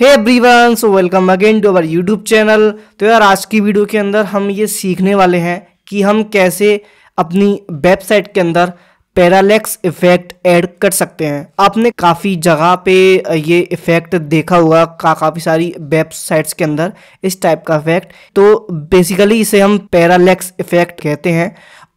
Hey everyone, so welcome again to our YouTube channel. तो यार, आज की वीडियो के अंदर हम ये सीखने वाले हैं कि हम कैसे अपनी वेबसाइट के अंदर पैरालेक्स इफेक्ट ऐड कर सकते हैं। आपने काफ़ी जगह पे ये इफेक्ट देखा होगा, काफ़ी सारी वेबसाइट्स के अंदर इस टाइप का इफेक्ट। तो बेसिकली इसे हम पैरालेक्स इफेक्ट कहते हैं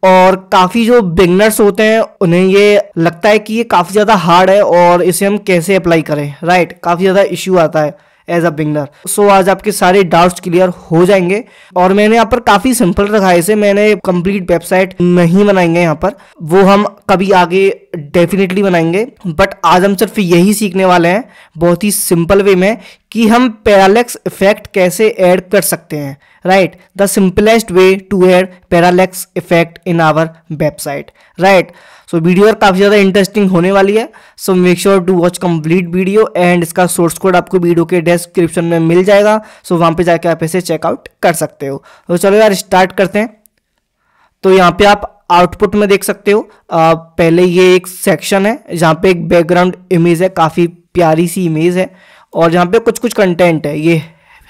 और काफ़ी जो बिगनर्स होते हैं उन्हें ये लगता है कि ये काफ़ी ज़्यादा हार्ड है और इसे हम कैसे अप्लाई करें, राइट। काफ़ी ज़्यादा इश्यू आता है एज अ बिगनर। सो आज आपके सारे डाउट्स क्लियर हो जाएंगे और मैंने यहाँ पर काफ़ी सिंपल रखा है इसे। मैंने कंप्लीट वेबसाइट नहीं बनाएंगे यहाँ पर, वो हम कभी आगे डेफिनेटली बनाएंगे, बट आज हम सिर्फ यही सीखने वाले हैं बहुत ही सिंपल वे में कि हम पैरालेक्स इफेक्ट कैसे ऐड कर सकते हैं, right. The simplest way to add parallax effect in our website, right. So video काफ़ी ज़्यादा इंटरेस्टिंग होने वाली है। So make sure to watch complete video and इसका सोर्स कोड आपको वीडियो के डिस्क्रिप्शन में मिल जाएगा। सो वहाँ पे जाके आप इसे चेकआउट कर सकते हो। तो चलो यार, स्टार्ट करते हैं। तो यहाँ पे आप आउटपुट में देख सकते हो, पहले ये एक सेक्शन है जहाँ पे एक बैकग्राउंड इमेज है, काफ़ी प्यारी सी इमेज है और यहाँ पे कुछ कुछ कंटेंट है। ये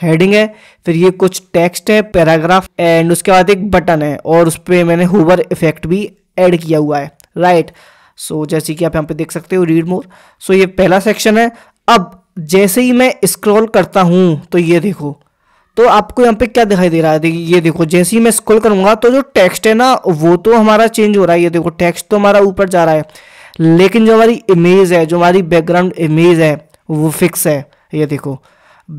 हेडिंग है, फिर ये कुछ टेक्स्ट है, पैराग्राफ, एंड उसके बाद एक बटन है और उस पर मैंने होवर इफेक्ट भी ऐड किया हुआ है, राइट। सो जैसे कि आप यहाँ पे देख सकते हो, रीड मोर। सो ये पहला सेक्शन है। अब जैसे ही मैं स्क्रॉल करता हूँ तो ये देखो, तो आपको यहाँ पे क्या दिखाई दे रहा है, ये देखो। जैसे ही मैं स्क्रॉल करूँगा तो जो टेक्स्ट है ना वो तो हमारा चेंज हो रहा है। ये देखो, टेक्स्ट तो हमारा ऊपर जा रहा है, लेकिन जो हमारी इमेज है, जो हमारी बैकग्राउंड इमेज है वो फिक्स है। ये देखो,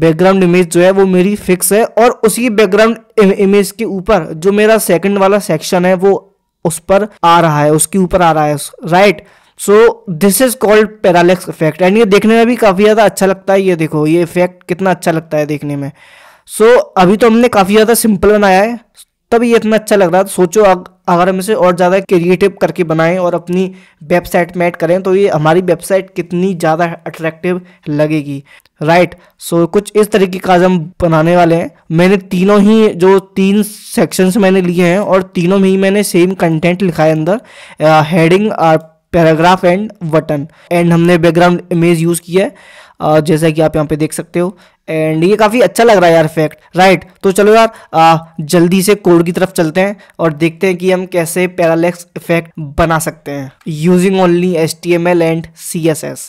बैकग्राउंड इमेज जो है वो मेरी फिक्स है और उसी बैकग्राउंड इमेज के ऊपर जो मेरा सेकंड वाला सेक्शन है वो उस पर आ रहा है, उसके ऊपर आ रहा है, right. So this is called parallax effect and ये देखने में भी काफ़ी ज़्यादा अच्छा लगता है। ये देखो, ये इफेक्ट कितना अच्छा लगता है देखने में। सो अभी तो हमने काफ़ी ज़्यादा सिंपल बनाया है तभी ये इतना अच्छा लग रहा है। सोचो अगर हम इसे और ज़्यादा क्रिएटिव करके बनाएं और अपनी वेबसाइट में ऐड करें तो ये हमारी वेबसाइट कितनी ज़्यादा अट्रैक्टिव लगेगी, राइट। सो कुछ इस तरीके का हम बनाने वाले हैं। मैंने तीनों ही जो तीन सेक्शंस मैंने लिए हैं और तीनों में ही मैंने सेम कंटेंट लिखा है अंदर, heading, paragraph and button, and हमने बैकग्राउंड इमेज यूज़ किया है जैसा कि आप यहाँ पे देख सकते हो। एंड ये काफ़ी अच्छा लग रहा है यार इफेक्ट, राइट। तो चलो यार जल्दी से कोड की तरफ चलते हैं और देखते हैं कि हम कैसे पैरालेक्स इफेक्ट बना सकते हैं using only HTML and CSS।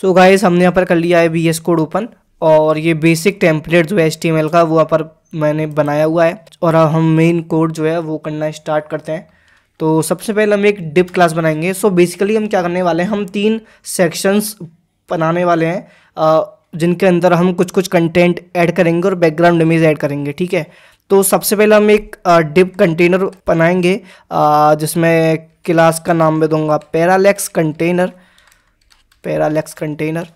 So guys, हमने यहाँ पर कर लिया है VS कोड ओपन और ये बेसिक टेम्पलेट जो है HTML का वो यहाँ पर मैंने बनाया हुआ है और हम मेन कोड जो है वो करना स्टार्ट करते हैं। तो सबसे पहले हम एक डिप क्लास बनाएंगे। सो बेसिकली हम क्या करने वाले हैं, हम तीन सेक्शंस बनाने वाले हैं जिनके अंदर हम कुछ कुछ कंटेंट ऐड करेंगे और बैकग्राउंड इमेज ऐड करेंगे, ठीक है। तो सबसे पहले हम एक डिप कंटेनर बनाएंगे जिसमें क्लास का नाम मैं दूंगा पैरालेक्स कंटेनर, पैरालेक्स कंटेनर,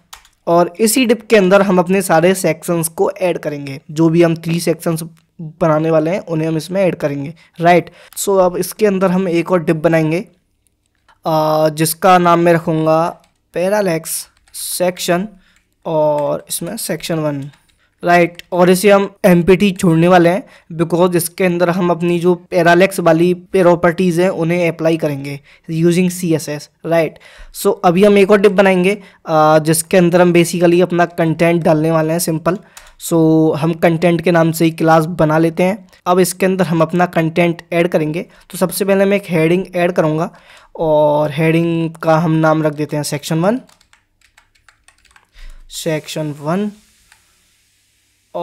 और इसी डिप के अंदर हम अपने सारे सेक्शंस को ऐड करेंगे। जो भी हम थ्री सेक्शंस बनाने वाले हैं उन्हें हम इसमें ऐड करेंगे, राइट। सो अब इसके अंदर हम एक और डिप बनाएंगे जिसका नाम मैं रखूँगा पैरालेक्स सेक्शन और इसमें सेक्शन 1, राइट। और इसे हम एम्प्टी छोड़ने वाले हैं बिकॉज इसके अंदर हम अपनी जो पैरालेक्स वाली प्रॉपर्टीज़ हैं उन्हें अप्लाई करेंगे यूजिंग CSS, राइट। सो अभी हम एक और डिप बनाएंगे जिसके अंदर हम बेसिकली अपना कंटेंट डालने वाले हैं, सिंपल। सो हम कंटेंट के नाम से ही क्लास बना लेते हैं। अब इसके अंदर हम अपना कंटेंट ऐड करेंगे। तो सबसे पहले मैं एक हेडिंग ऐड करूँगा और हेडिंग का हम नाम रख देते हैं सेक्शन 1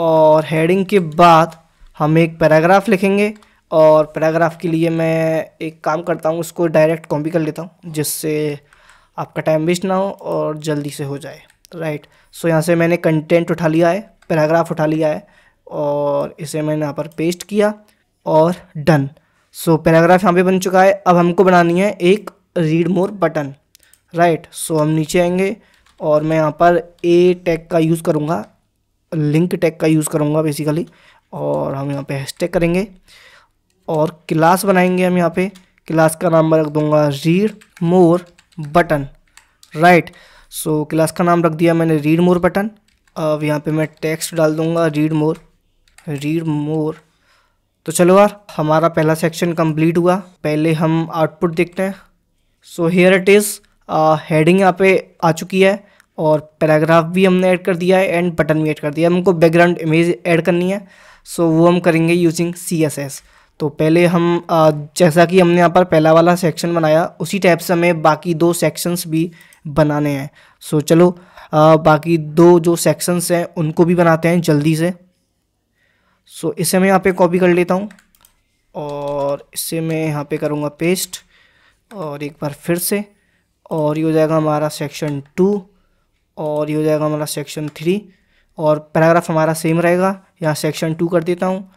और हेडिंग के बाद हम एक पैराग्राफ लिखेंगे और पैराग्राफ के लिए मैं एक काम करता हूँ, उसको डायरेक्ट कॉपी कर लेता हूँ जिससे आपका टाइम वेस्ट ना हो और जल्दी से हो जाए, राइट। सो यहाँ से मैंने कंटेंट उठा लिया है, पैराग्राफ उठा लिया है और इसे मैंने यहाँ पर पेस्ट किया और डन। सो पैराग्राफ यहाँ पे बन चुका है। अब हमको बनानी है एक read more button, right. So हम नीचे आएंगे और मैं यहाँ पर ए टैग का यूज़ करूँगा, लिंक टैग का यूज़ करूँगा बेसिकली, और हम यहाँ पे हैशटैग करेंगे और क्लास बनाएंगे। हम यहाँ पे क्लास का नाम रख दूँगा read more button, right. So class का नाम रख दिया मैंने रीड मोर बटन। अब यहाँ पे मैं टेक्स्ट डाल दूँगा रीड मोर, तो चलो यार, हमारा पहला सेक्शन कंप्लीट हुआ। पहले हम आउटपुट देखते हैं। So here it is, heading यहाँ पे आ चुकी है और पैराग्राफ भी हमने ऐड कर दिया है एंड बटन भी ऐड कर दिया है। हमको बैकग्राउंड इमेज ऐड करनी है, सो वो हम करेंगे यूजिंग CSS। तो पहले हम जैसा कि हमने यहाँ पर पहला वाला सेक्शन बनाया, उसी टाइप से हमें बाकी दो सेक्शंस भी बनाने हैं। सो चलो बाकी दो जो सेक्शंस हैं उनको भी बनाते हैं जल्दी से। सो इसे मैं यहाँ पे कॉपी कर लेता हूँ और इसे मैं यहाँ पे करूँगा पेस्ट और एक बार फिर से, और ये हो जाएगा हमारा सेक्शन 2 और ये हो जाएगा हमारा सेक्शन 3। और पैराग्राफ हमारा सेम रहेगा, यहाँ सेक्शन 2 कर देता हूँ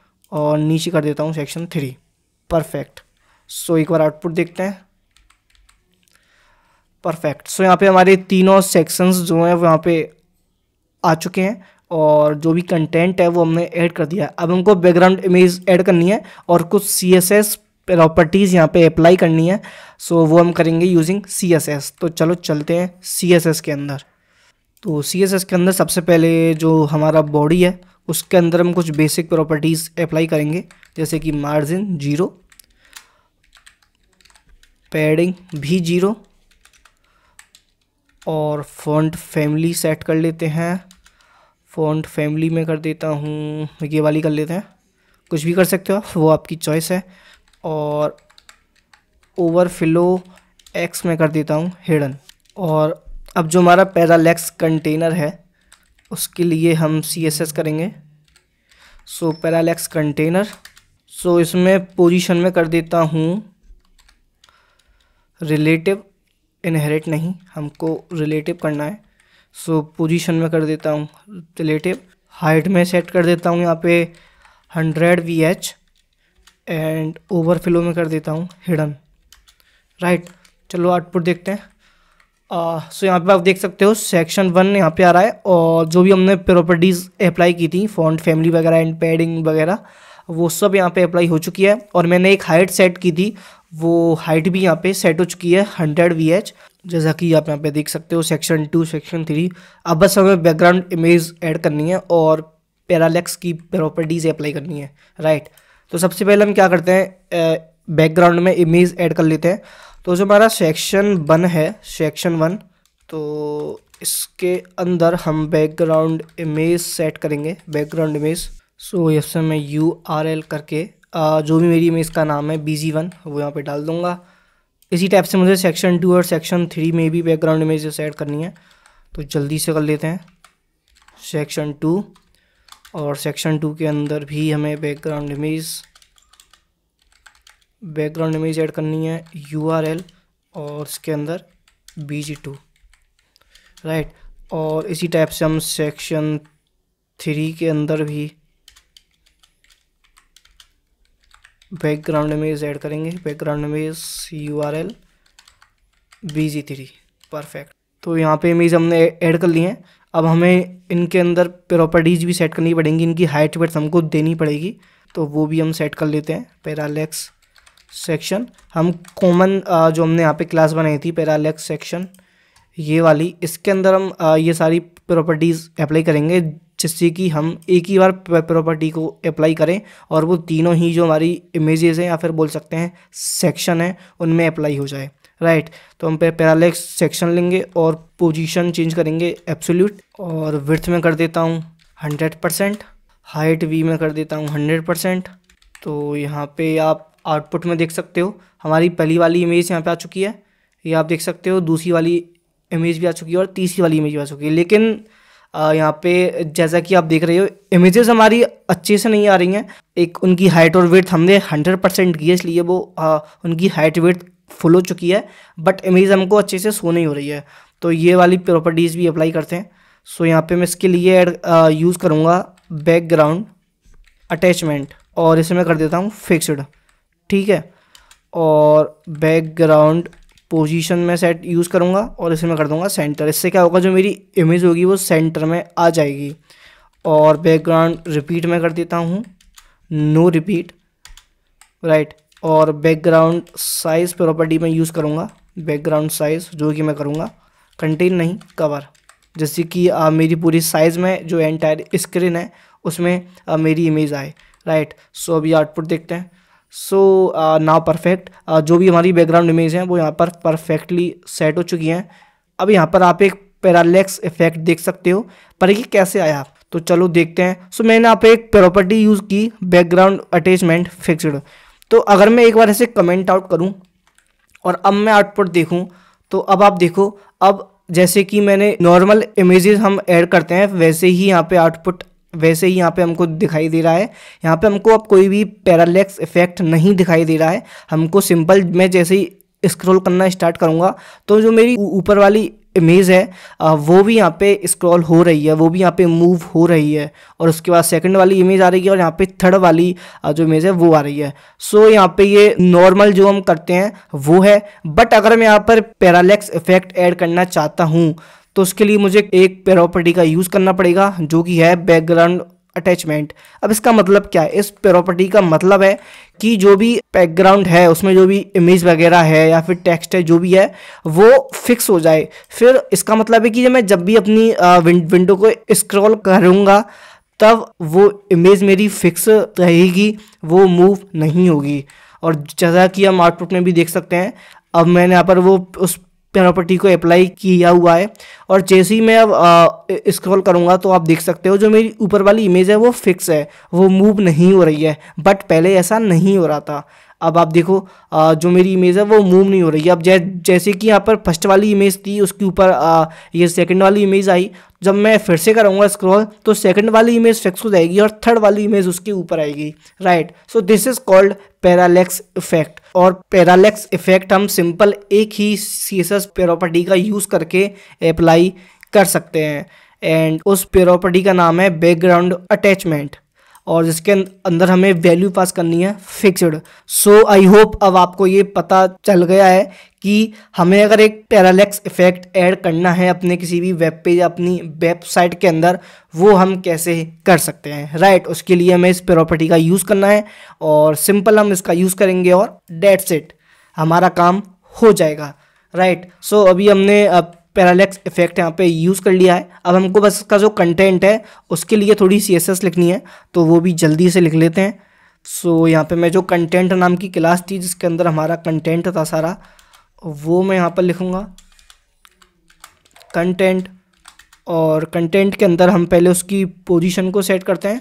और नीचे कर देता हूँ सेक्शन 3। परफेक्ट। सो एक बार आउटपुट देखते हैं। परफेक्ट। सो यहाँ पे हमारे तीनों सेक्शंस जो हैं वहाँ पे आ चुके हैं और जो भी कंटेंट है वो हमने ऐड कर दिया है। अब हमको बैकग्राउंड इमेज ऐड करनी है और कुछ CSS प्रॉपर्टीज़ यहाँ पे अप्लाई करनी है। सो वो हम करेंगे यूजिंग CSS। तो चलो चलते हैं CSS के अंदर। तो CSS के अंदर सबसे पहले जो हमारा बॉडी है उसके अंदर हम कुछ बेसिक प्रॉपर्टीज़ अप्लाई करेंगे, जैसे कि मार्जिन 0, पैडिंग भी 0 और फॉन्ट फैमिली सेट कर लेते हैं। फॉन्ट फैमिली में कर देता हूँ, ये वाली कर लेते हैं। कुछ भी कर सकते हो, वो आपकी चॉइस है। और ओवरफ्लो एक्स में कर देता हूँ हिडन। और अब जो हमारा पैरालैक्स कंटेनर है उसके लिए हम CSS करेंगे। सो पैरालैक्स कंटेनर, सो इसमें पोजीशन में कर देता हूँ रिलेटिव, इनहेरिट नहीं, हमको रिलेटिव करना है। सो पोजीशन में कर देता हूँ रिलेटिव। हाइट में सेट कर देता हूँ यहाँ पे 100 VH एंड ओवरफ्लो में कर देता हूँ हिडन। राइट, चलो आउटपुट देखते हैं। सो यहाँ पे आप देख सकते हो सेक्शन 1 यहाँ पे आ रहा है और जो भी हमने प्रॉपर्टीज़ अप्लाई की थी, फॉन्ट फैमिली वगैरह एंड पैडिंग वगैरह, वो सब यहाँ पे अप्लाई हो चुकी है। और मैंने एक हाइट सेट की थी, वो हाइट भी यहाँ पे सेट हो चुकी है 100 VH, जैसा कि आप यहाँ पे देख सकते हो सेक्शन 2 सेक्शन 3। अब बस हमें बैकग्राउंड इमेज ऐड करनी है और पैरालैक्स की प्रॉपर्टीज़ अप्लाई करनी है। राइट, तो सबसे पहले हम क्या करते हैं, बैकग्राउंड में इमेज ऐड कर लेते हैं। तो जो हमारा सेक्शन 1 है, सेक्शन 1, तो इसके अंदर हम बैकग्राउंड इमेज सेट करेंगे। बैकग्राउंड इमेज, सो इससे मैं URL करके जो भी मेरी इमेज का नाम है BG1 वो यहाँ पे डाल दूँगा। इसी टाइप से मुझे सेक्शन 2 और सेक्शन 3 में भी बैकग्राउंड इमेज सेट करनी है, तो जल्दी से कर लेते हैं। सेक्शन 2 और सेक्शन 2 के अंदर भी हमें बैकग्राउंड इमेज ऐड करनी है URL और इसके अंदर BG2। राइट, और इसी टाइप से हम सेक्शन 3 के अंदर भी बैकग्राउंड इमेज ऐड करेंगे। Background image URL BG3। Perfect. तो यहाँ पे इमेज हमने ऐड कर ली हैं। अब हमें इनके अंदर प्रॉपर्टीज़ भी सेट करनी पड़ेंगी, इनकी हाइट वेट हमको देनी पड़ेगी, तो वो भी हम सेट कर लेते हैं। पैरालैक्स सेक्शन, हम कॉमन जो हमने यहाँ पे क्लास बनाई थी पैरालैक्स सेक्शन, ये वाली, इसके अंदर हम ये सारी प्रॉपर्टीज़ अप्लाई करेंगे, जिससे कि हम एक ही बार प्रॉपर्टी को अप्लाई करें और वो तीनों ही जो हमारी इमेजेस हैं या फिर बोल सकते हैं सेक्शन हैं उनमें अप्लाई हो जाए। राइट, तो हम पैरालैक्स सेक्शन लेंगे और पोजीशन चेंज करेंगे एब्सोल्यूट, और विड्थ में कर देता हूँ 100%, हाइट वी में कर देता हूँ 100%। तो यहाँ पे आप आउटपुट में देख सकते हो हमारी पहली वाली इमेज यहाँ पे आ चुकी है, ये आप देख सकते हो, दूसरी वाली इमेज भी आ चुकी है और तीसरी वाली इमेज भी आ चुकी है। लेकिन यहाँ पे जैसा कि आप देख रहे हो इमेजेस हमारी अच्छे से नहीं आ रही हैं। एक उनकी हाइट और वेट हमने 100% की है, इसलिए वो उनकी हाइट वेट फुल हो चुकी है, बट इमेज हमको अच्छे से शो नहीं हो रही है। तो ये वाली प्रॉपर्टीज़ भी अप्लाई करते हैं। सो यहाँ पर मैं इसके लिए यूज़ करूँगा बैकग्राउंड अटैचमेंट और इसे मैं कर देता हूँ फिक्सड, ठीक है। और बैकग्राउंड पोजीशन में सेट यूज़ करूँगा और इसे मैं कर दूँगा सेंटर। इससे क्या होगा, जो मेरी इमेज होगी वो सेंटर में आ जाएगी। और बैकग्राउंड रिपीट में कर देता हूँ नो रिपीट। राइट, और बैकग्राउंड साइज़ प्रॉपर्टी में यूज़ करूँगा बैकग्राउंड साइज़, जो कि मैं करूँगा कंटेन नहीं कवर, जिससे कि मेरी पूरी साइज़ में जो एंटायर स्क्रीन है उसमें मेरी इमेज आए। राइट। सो अभी आउटपुट देखते हैं। सो नाउ परफेक्ट, जो भी हमारी बैकग्राउंड इमेज है वो यहाँ पर परफेक्टली सेट हो चुकी हैं। अब यहाँ पर आप एक पैरालेक्स इफेक्ट देख सकते हो, पर ये कैसे आया तो चलो देखते हैं। सो मैंने यहाँ पे एक प्रॉपर्टी यूज़ की बैकग्राउंड अटैचमेंट फिक्स्ड। तो अगर मैं एक बार ऐसे कमेंट आउट करूँ और अब मैं आउटपुट देखूँ तो अब आप देखो, अब जैसे कि मैंने नॉर्मल इमेजेस हम ऐड करते हैं वैसे ही यहाँ पे आउटपुट वैसे ही यहाँ पे हमको दिखाई दे रहा है। यहाँ पे हमको अब कोई भी पैरालेक्स इफेक्ट नहीं दिखाई दे रहा है। हमको सिंपल, मैं जैसे ही स्क्रॉल करना स्टार्ट करूँगा तो जो मेरी ऊपर वाली इमेज है वो भी यहाँ पे स्क्रॉल हो रही है, वो भी यहाँ पे मूव हो रही है, और उसके बाद सेकंड वाली इमेज आ रही है और यहाँ पे थर्ड वाली जो इमेज है वो आ रही है। सो यहाँ पे ये नॉर्मल जो हम करते हैं वो है, बट अगर मैं यहाँ पर पैरालेक्स इफेक्ट ऐड करना चाहता हूँ तो उसके लिए मुझे एक प्रॉपर्टी का यूज़ करना पड़ेगा जो कि है बैकग्राउंड अटैचमेंट। अब इसका मतलब क्या है? इस प्रॉपर्टी का मतलब है कि जो भी बैकग्राउंड है उसमें जो भी इमेज वगैरह है या फिर टेक्स्ट है जो भी है वो फिक्स हो जाए। फिर इसका मतलब है कि मैं जब भी अपनी विंडो को स्क्रॉल करूँगा तब वो इमेज मेरी फिक्स रहेगी, वो मूव नहीं होगी। और जैसा कि हम आउटपुट में भी देख सकते हैं, अब मैंने यहाँ पर वो उस प्रॉपर्टी को अप्लाई किया हुआ है और जैसे ही मैं अब स्क्रॉल करूंगा तो आप देख सकते हो जो मेरी ऊपर वाली इमेज है वो फिक्स है, वो मूव नहीं हो रही है, बट पहले ऐसा नहीं हो रहा था। अब आप देखो जो मेरी इमेज है वो मूव नहीं हो रही है। अब जैसे कि यहाँ पर फर्स्ट वाली इमेज थी उसके ऊपर ये सेकंड वाली इमेज आई, जब मैं फिर से करूँगा स्क्रॉल तो सेकंड वाली इमेज फिक्स हो जाएगी और थर्ड वाली इमेज उसके ऊपर आएगी, right. So this is called parallax effect. और पैरालेक्स इफेक्ट हम सिंपल एक ही सीएसएस प्रॉपर्टी का यूज़ करके अप्लाई कर सकते हैं, एंड उस प्रॉपर्टी का नाम है बैकग्राउंड अटैचमेंट, और जिसके अंदर हमें वैल्यू पास करनी है फिक्स्ड। सो आई होप अब आपको ये पता चल गया है कि हमें अगर एक पैरालेक्स इफेक्ट ऐड करना है अपने किसी भी वेब पेज या अपनी वेबसाइट के अंदर, वो हम कैसे कर सकते हैं, राइट। उसके लिए हमें इस प्रॉपर्टी का यूज़ करना है और सिंपल हम इसका यूज़ करेंगे और दैट्स इट, हमारा काम हो जाएगा, राइट। सो अभी हमने पैरालेक्स इफेक्ट यहाँ पे यूज़ कर लिया है। अब हमको बस इसका जो कंटेंट है उसके लिए थोड़ी सीएसएस लिखनी है, तो वो भी जल्दी से लिख लेते हैं। सो यहाँ पे मैं जो कंटेंट नाम की क्लास थी जिसके अंदर हमारा कंटेंट था सारा, वो मैं यहाँ पर लिखूँगा कंटेंट, और कंटेंट के अंदर हम पहले उसकी पोजीशन को सेट करते हैं।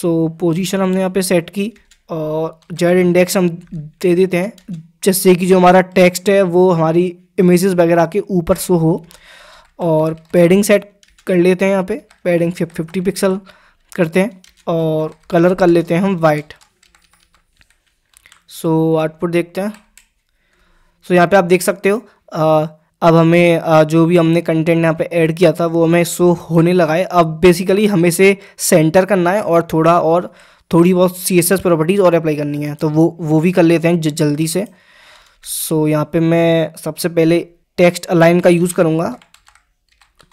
सो पोजीशन हमने यहाँ पर सेट की और जेड इंडेक्स हम दे देते हैं जिससे कि जो हमारा टेक्स्ट है वो हमारी इमेजेस वगैरह के ऊपर शो हो, और पैडिंग सेट कर लेते हैं यहाँ पे, पैडिंग 50 पिक्सल करते हैं और कलर कर लेते हैं हम वाइट। सो आउटपुट देखते हैं। सो यहाँ पे आप देख सकते हो अब हमें जो भी हमने कंटेंट यहाँ पे ऐड किया था वो हमें शो होने लगा है। अब बेसिकली हमें इसे सेंटर करना है और थोड़ी बहुत सीएसएस प्रॉपर्टीज़ और अप्लाई करनी है, तो वो भी कर लेते हैं जल्दी से। सो यहाँ पे मैं सबसे पहले टेक्स्ट अलाइन का यूज़ करूँगा,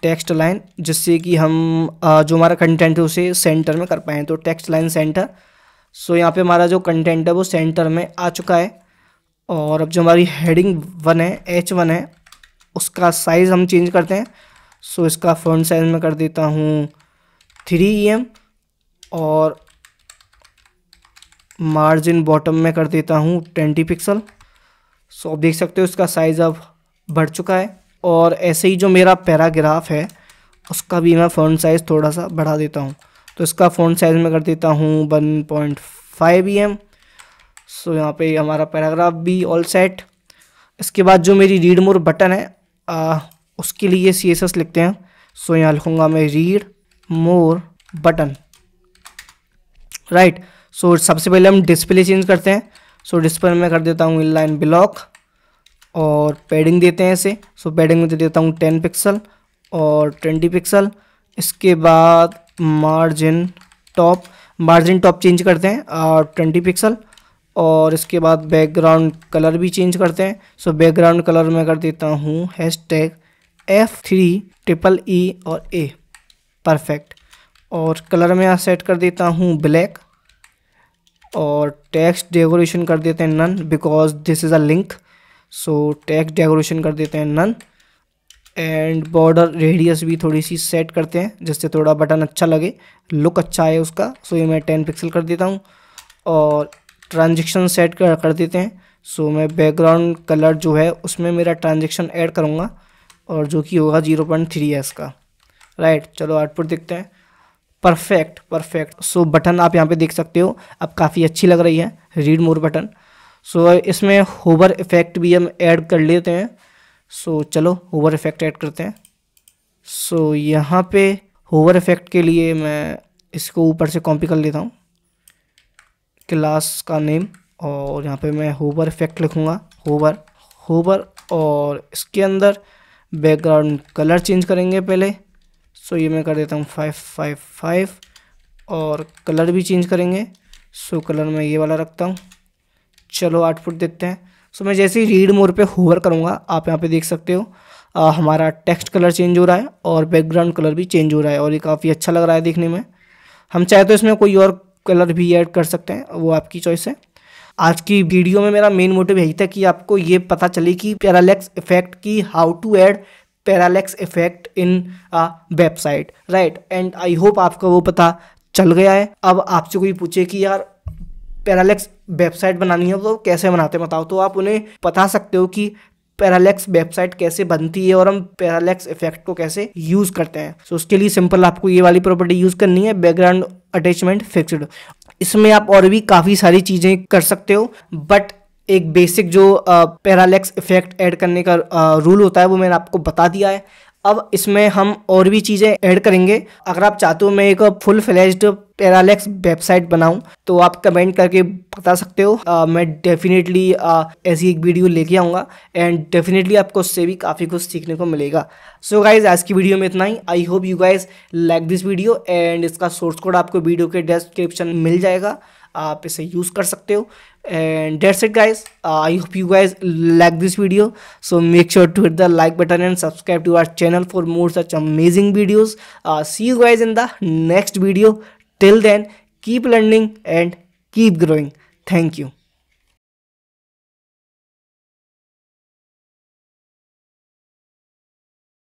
टेक्स्ट अलाइन, जिससे कि हम जो हमारा कंटेंट है उसे सेंटर में कर पाएँ, तो टेक्स्ट अलाइन सेंटर। सो यहाँ पे हमारा जो कंटेंट है वो सेंटर में आ चुका है, और अब जो हमारी हेडिंग 1 है, H1 है, उसका साइज़ हम चेंज करते हैं। सो इसका फॉन्ट साइज़ मैं कर देता हूँ 3 EM और मार्जिन बॉटम में कर देता हूँ 20 पिक्सल। सो आप देख सकते हो इसका साइज़ अब बढ़ चुका है, और ऐसे ही जो मेरा पैराग्राफ है उसका भी मैं फ़ॉन्ट साइज़ थोड़ा सा बढ़ा देता हूँ, तो इसका फ़ॉन्ट साइज़ मैं कर देता हूँ 1.5 EM। सो यहाँ पे हमारा पैराग्राफ भी ऑल सेट। इसके बाद जो मेरी रीड मोर बटन है उसके लिए सीएसएस लिखते हैं। सो यहाँ लिखूँगा मैं read more button, right. So सबसे पहले हम डिस्प्ले चेंज करते हैं। सो डिस्प्ले में कर देता हूँ इनलाइन ब्लॉक और पैडिंग देते हैं इसे। सो पैडिंग में दे देता हूँ 10 पिक्सल और 20 पिक्सल। इसके बाद मार्जिन टॉप चेंज करते हैं और 20 पिक्सल, और इसके बाद बैकग्राउंड कलर भी चेंज करते हैं। सो बैकग्राउंड कलर में कर देता हूँ #F3EEE और A, परफेक्ट। और कलर में यहाँ सेट कर देता हूँ ब्लैक, और टेक्स्ट डेकोरेशन कर देते हैं none because this is a link. So text decoration कर देते हैं नन, एंड बॉर्डर रेडियस भी थोड़ी सी सेट करते हैं जिससे थोड़ा बटन अच्छा लगे, लुक अच्छा है उसका। सो ये मैं 10 पिक्सल कर देता हूँ और ट्रांजेक्शन सेट कर देते हैं। सो मैं बैकग्राउंड कलर जो है उसमें मेरा ट्रांजेक्शन ऐड करूँगा और जो कि होगा 0.3s का, राइट। चलो आउटपुट देखते हैं। Perfect perfect. सो बटन आप यहाँ पे देख सकते हो, अब काफ़ी अच्छी लग रही है रीड मोर बटन। सो इसमें होवर इफेक्ट भी हम ऐड कर लेते हैं। सो चलो होवर इफेक्ट ऐड करते हैं। सो यहाँ पे होवर इफेक्ट के लिए मैं इसको ऊपर से कॉपी कर लेता हूँ, क्लास का नेम, और यहाँ पे मैं होवर इफेक्ट लिखूँगा, होवर, और इसके अंदर बैकग्राउंड कलर चेंज करेंगे पहले। सो ये मैं कर देता हूँ 555 और कलर भी चेंज करेंगे। सो कलर मैं ये वाला रखता हूँ। चलो आउटपुट देखते हैं। सो मैं जैसे ही रीड मोर पे होवर करूँगा, आप यहाँ पे देख सकते हो हमारा टेक्स्ट कलर चेंज हो रहा है और बैकग्राउंड कलर भी चेंज हो रहा है, और ये काफ़ी अच्छा लग रहा है देखने में। हम चाहे तो इसमें कोई और कलर भी ऐड कर सकते हैं, वो आपकी चॉइस है। आज की वीडियो में मेरा मेन मोटिव यही था कि आपको ये पता चले कि पैरालैक्स इफेक्ट की, how to add parallax effect in website, right. And I hope आपको वो पता चल गया है। अब आपसे कोई पूछे कि यार पैरालैक्स वेबसाइट बनानी है तो कैसे बनाते हैं बताओ, तो आप उन्हें बता सकते हो कि पैरालैक्स वेबसाइट कैसे बनती है और हम पैरालैक्स इफेक्ट को कैसे यूज़ करते हैं। सो उसके लिए सिंपल आपको ये वाली प्रॉपर्टी यूज़ करनी है, बैकग्राउंड अटैचमेंट फिक्स्ड। इसमें आप और भी काफ़ी सारी चीज़ें कर सकते हो, बट एक बेसिक जो पैरालैक्स इफेक्ट ऐड करने का रूल होता है वो मैंने आपको बता दिया है। अब इसमें हम और भी चीज़ें ऐड करेंगे। अगर आप चाहते हो मैं एक फुल फ्लेज्ड पैरालैक्स वेबसाइट बनाऊं तो आप कमेंट करके बता सकते हो। मैं डेफिनेटली ऐसी एक वीडियो लेके आऊँगा एंड डेफिनेटली आपको उससे भी काफ़ी कुछ सीखने को मिलेगा। सो गाइज आज की वीडियो में इतना ही। I hope you guys like this video and इसका सोर्स कोड आपको वीडियो के डिस्क्रिप्शन मिल जाएगा, आप इसे यूज़ कर सकते हो। And that's it guys, I hope you guys like this video, so make sure to hit the like button and subscribe to our channel for more such amazing videos. See you guys in the next video. Till then, keep learning and keep growing. Thank you.